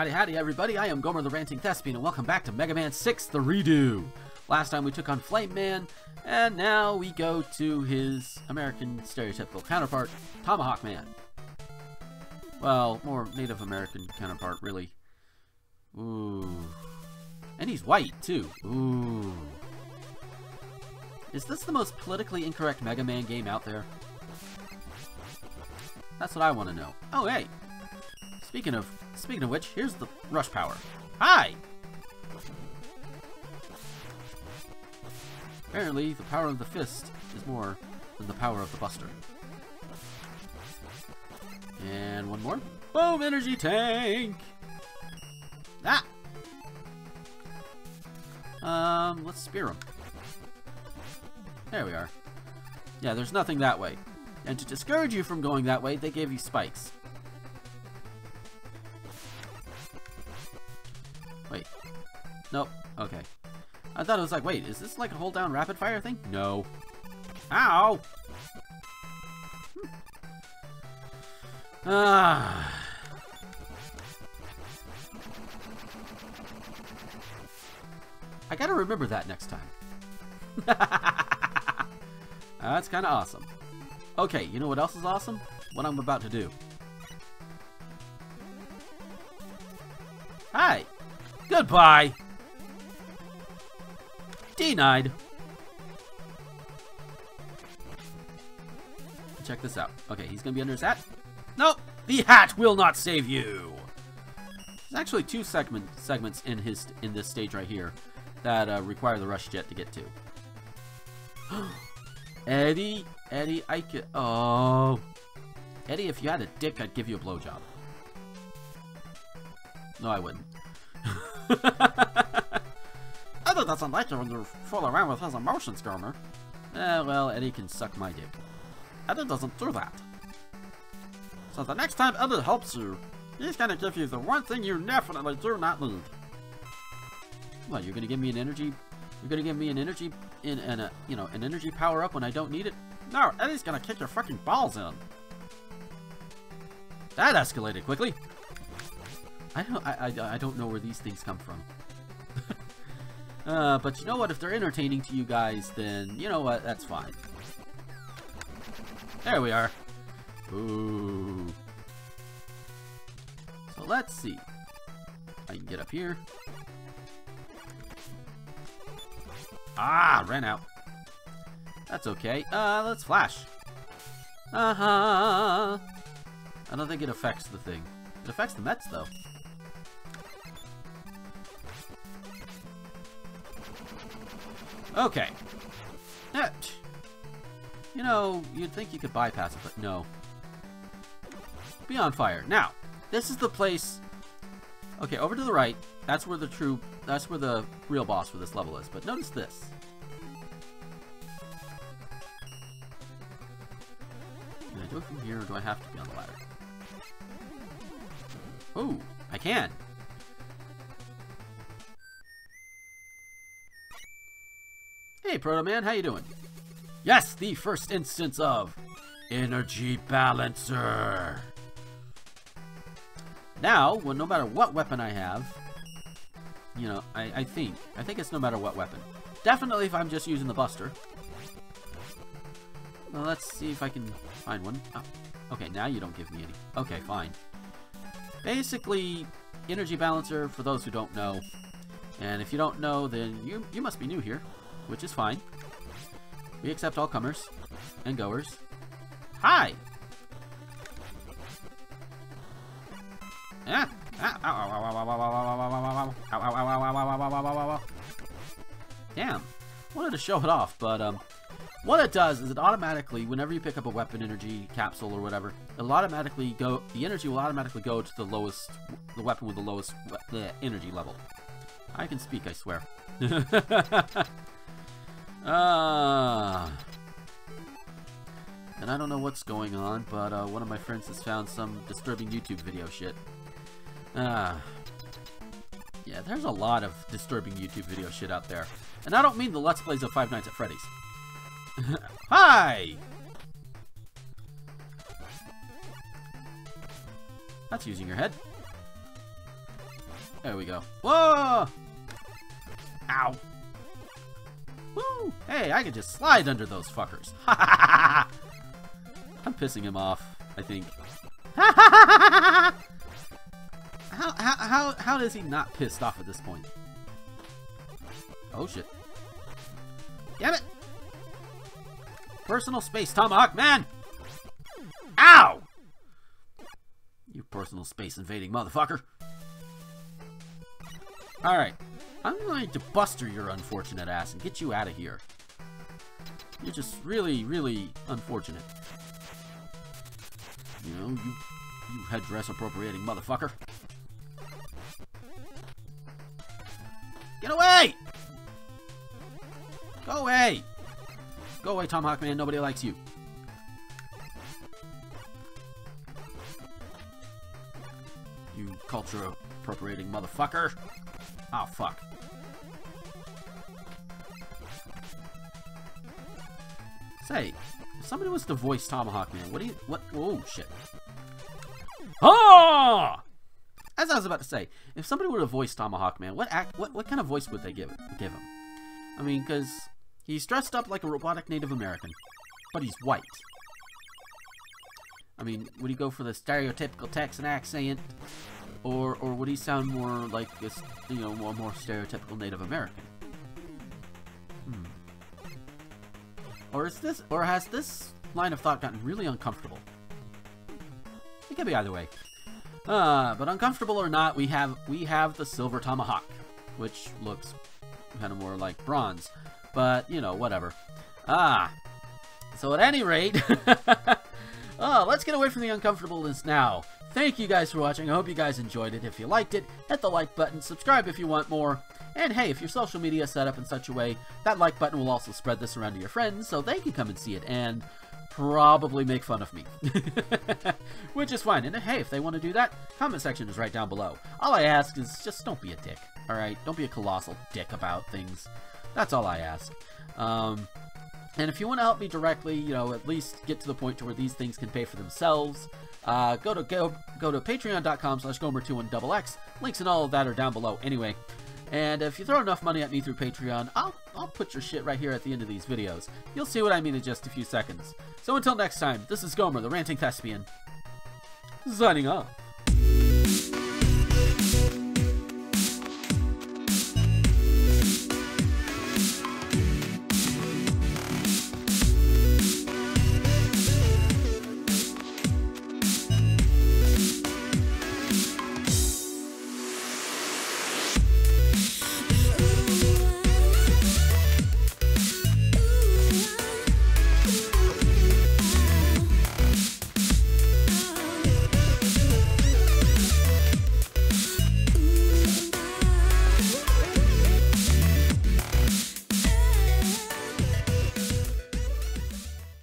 Howdy, howdy, everybody. I am Gomer the Ranting Thespian, and welcome back to Mega Man 6 The Redo. Last time we took on Flame Man, and now we go to his American stereotypical counterpart, Tomahawk Man. Well, more Native American counterpart, really. Ooh. And he's white, too. Ooh. Is this the most politically incorrect Mega Man game out there? That's what I want to know. Oh, hey. Speaking of which, here's the rush power. Hi! Apparently, the power of the fist is more than the power of the buster. And one more. Boom! Energy tank! Ah! Let's spear him. There we are. Yeah, there's nothing that way. And to discourage you from going that way, they gave you spikes. Wait. Nope. Okay. I thought it was like, wait, is this like a hold down rapid fire thing? No. Ow! Ah. I gotta remember that next time. That's kinda awesome. Okay, you know what else is awesome? What I'm about to do. Hi! Goodbye! Denied! Check this out. Okay, he's gonna be under his hat. Nope! The hat will not save you! There's actually two segments in this stage right here that require the rush jet to get to. Eddie, I could... Oh! Eddie, if you had a dick, I'd give you a blowjob. No, I wouldn't. I thought that's unlikely when you fool around with his emotions, Gomer. Eh, well, Eddie can suck my dick. Eddie doesn't do that. So the next time Eddie helps you, he's gonna give you the one thing you definitely do not need. Well, you're gonna give me an energy? You're gonna give me an energy an energy power up when I don't need it? No, Eddie's gonna kick your fucking balls in. That escalated quickly. I don't know where these things come from. But you know what? If they're entertaining to you guys, then you know what? That's fine. There we are. Ooh. So let's see. I can get up here. Ah, ran out. That's okay. Let's flash. Uh-huh. I don't think it affects the thing. It affects the Mets, though. Okay. You know, you'd think you could bypass it, but no. Be on fire. Now, this is the place... Okay, over to the right. That's where the real boss for this level is. But notice this. Can I do it from here, or do I have to be on the ladder? Ooh, I can. Hey, Proto Man, how you doing? Yes, the first instance of Energy Balancer. Now, well, no matter what weapon I have, you know, I think it's no matter what weapon. Definitely if I'm just using the buster. Well, let's see if I can find one. Oh, okay, now you don't give me any. Okay, fine. Basically, Energy Balancer, for those who don't know, and if you don't know, then you must be new here, which is fine. We accept all comers and goers. Hi! Damn. Wanted to show it off, but what it does is it automatically, whenever you pick up a weapon energy capsule or whatever, it'll automatically go, the energy will automatically go to the lowest, the weapon with the lowest energy level. I can speak, I swear. And I don't know what's going on, but one of my friends has found some disturbing YouTube video shit. Yeah, there's a lot of disturbing YouTube video shit out there. And I don't mean the Let's Plays of Five Nights at Freddy's. Hi! That's using your head. There we go. Whoa! Ow. Woo! Hey, I can just slide under those fuckers. Ha ha ha! I'm pissing him off, I think. Ha ha ha! How is he not pissed off at this point? Oh shit. Damn it! Personal space, Tomahawk Man! Ow! You personal space invading motherfucker. Alright. I'm going to buster your unfortunate ass and get you out of here. You're just really, really unfortunate. You know, you headdress appropriating motherfucker. Get away! Go away! Go away, Tomahawk Man. Nobody likes you. You culture appropriating motherfucker. Oh, fuck. Say, if somebody was to voice Tomahawk Man, what do you... What? Oh, shit. Ah! As I was about to say, if somebody were to voice Tomahawk Man, what kind of voice would they give him? I mean, because he's dressed up like a robotic Native American, but he's white. I mean, would he go for the stereotypical Texan accent? Or would he sound more like this, you know, more stereotypical Native American? Hmm. Or has this line of thought gotten really uncomfortable? It could be either way. But uncomfortable or not, we have the silver tomahawk, which looks kind of more like bronze, but you know, whatever. Ah. So at any rate, oh, let's get away from the uncomfortableness now. Thank you guys for watching. I hope you guys enjoyed it. If you liked it, hit the like button, subscribe if you want more, and hey, if your social media is set up in such a way, that like button will also spread this around to your friends so they can come and see it and probably make fun of me. Which is fine, and hey, if they want to do that, comment section is right down below. All I ask is just don't be a dick, alright? Don't be a colossal dick about things. That's all I ask. And if you want to help me directly, you know, at least get to the point to where these things can pay for themselves, go to patreon.com/gomer21XX. Links and all of that are down below anyway. And if you throw enough money at me through Patreon, I'll put your shit right here at the end of these videos. You'll see what I mean in just a few seconds. So until next time, this is Gomer the Ranting Thespian, signing off.